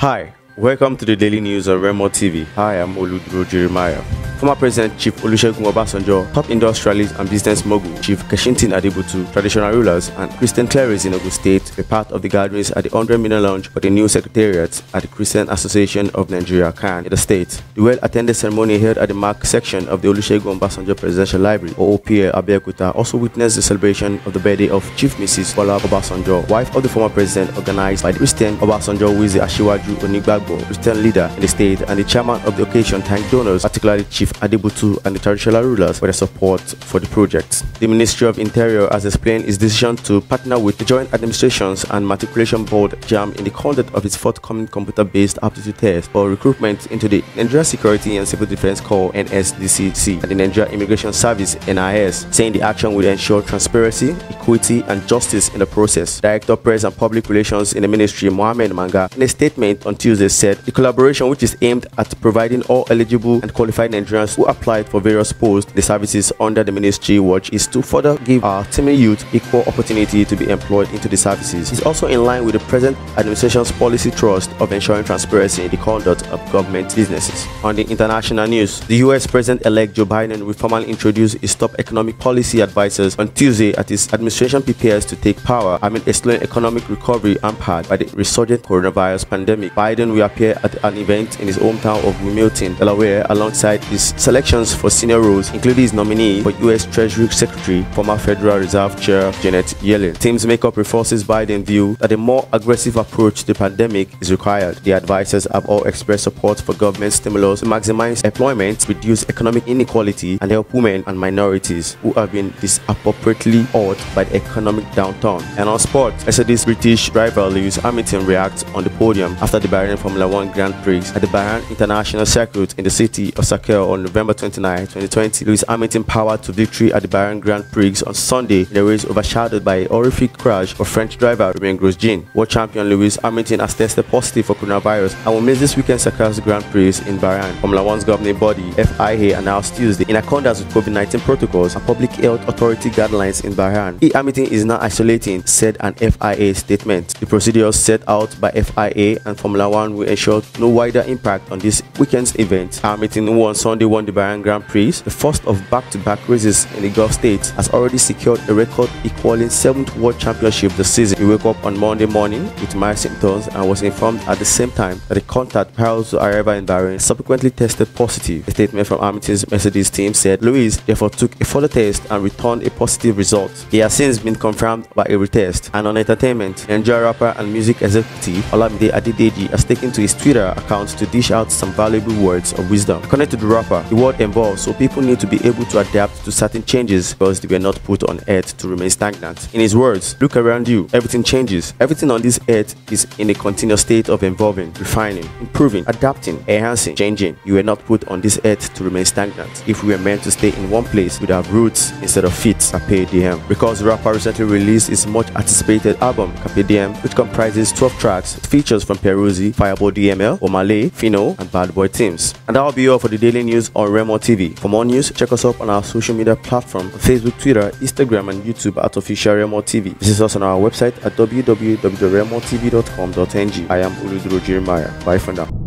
Hi, welcome to the daily news on Remo TV. Hi, I'm Oludro Jeremiah. Former President Chief Olusegun Obasanjo, top industrialist and business mogul Chief Keshintin Adebutu, traditional rulers and Christian clerics in Ogo State were part of the gatherings at the 100 million launch for the new secretariat at the Christian Association of Nigeria, Khan, in the state. The well-attended ceremony held at the MAC section of the Olusegun Obasanjo Presidential Library, or OPA, Abiyakuta, also witnessed the celebration of the birthday of Chief Mrs. Wala Obasanjo, wife of the former president, organized by the Christian Obasanjo, who is the Ashiwaju Onigbagbo, Christian leader in the state, and the chairman of the occasion thanked donors, particularly Chief Adebutu and the traditional rulers for their support for the project. The Ministry of Interior has explained its decision to partner with the Joint Administrations and Matriculation Board (JAM) in the conduct of its forthcoming computer-based aptitude test for recruitment into the Nigeria Security and Civil Defense Corps (NSDCC) and the Nigeria Immigration Service (NIS), saying the action will ensure transparency, equity, and justice in the process. Director Press and Public Relations in the Ministry, Mohamed Manga, in a statement on Tuesday said the collaboration, which is aimed at providing all eligible and qualified Nigerians who applied for various posts the services under the ministry watch, is to further give our Tamil youth equal opportunity to be employed into the services. It's also in line with the present administration's policy thrust of ensuring transparency in the conduct of government businesses. On the international news, the U.S. President-elect Joe Biden will formally introduce his top economic policy advisors on Tuesday as his administration prepares to take power amid a slow economic recovery hampered by the resurgent coronavirus pandemic. Biden will appear at an event in his hometown of Wilmington, Delaware, alongside his selections for senior roles, including his nominee for U.S. Treasury Secretary, former Federal Reserve Chair Janet Yellen. Team's makeup reinforces Biden's view that a more aggressive approach to the pandemic is required. The advisors have all expressed support for government stimulus to maximize employment, reduce economic inequality, and help women and minorities who have been disproportionately hurt by the economic downturn. And on sports, Mercedes British driver Lewis Hamilton reacts on the podium after the Bahrain Formula One Grand Prix at the Bayern International Circuit in the city of Sakur on November 29, 2020, Lewis Hamilton powered to victory at the Bayern Grand Prix on Sunday in a race overshadowed by a horrific crash of French driver Romain Grosjean. World champion Lewis Hamilton has tested positive for coronavirus and will miss this weekend's Circus Grand Prix in Bahrain. Formula One's governing body, FIA, announced Tuesday, in accordance with COVID-19 protocols and public health authority guidelines in Bahrain, Hamilton is now isolating, said an FIA statement. The procedures set out by FIA and Formula One will ensure no wider impact on this weekend's event. Hamilton, who on Sunday won the Bayern Grand Prix, the first of back-to-back races in the Gulf State, has already secured a record equaling 7th World Championship this season. He woke up on Monday morning with mild symptoms and was informed at the same time that the contact prior to arrival in Bahrain subsequently tested positive. A statement from Hamilton's Mercedes team said Lewis therefore took a further test and returned a positive result. He has since been confirmed by a retest. And on entertainment, Nigerian rapper and music executive Olamide Adideji has taken to his Twitter account to dish out some valuable words of wisdom. According to the rapper, the world evolves, so people need to be able to adapt to certain changes because they were not put on earth to remain stagnant. In his words, look around you, everything changes. Everything on this earth is in a continuous state of evolving, refining, improving, adapting, enhancing, changing. You were not put on this earth to remain stagnant. If we were meant to stay in one place, we'd have roots instead of feet. Carpe Diem. Because the rapper recently released his much anticipated album Carpe Diem, which comprises 12 tracks, features from Peruzzi, Fireball DML, Omale, Fino, and Bad Boy Teams. And that will be all for the daily news on Remo TV. For more news, check us up on our social media platform, Facebook, Twitter, Instagram, and YouTube at official Remo TV. Visit us on our website at www.remotv.com.ng. I am Oludro Jeremiah. Bye for now.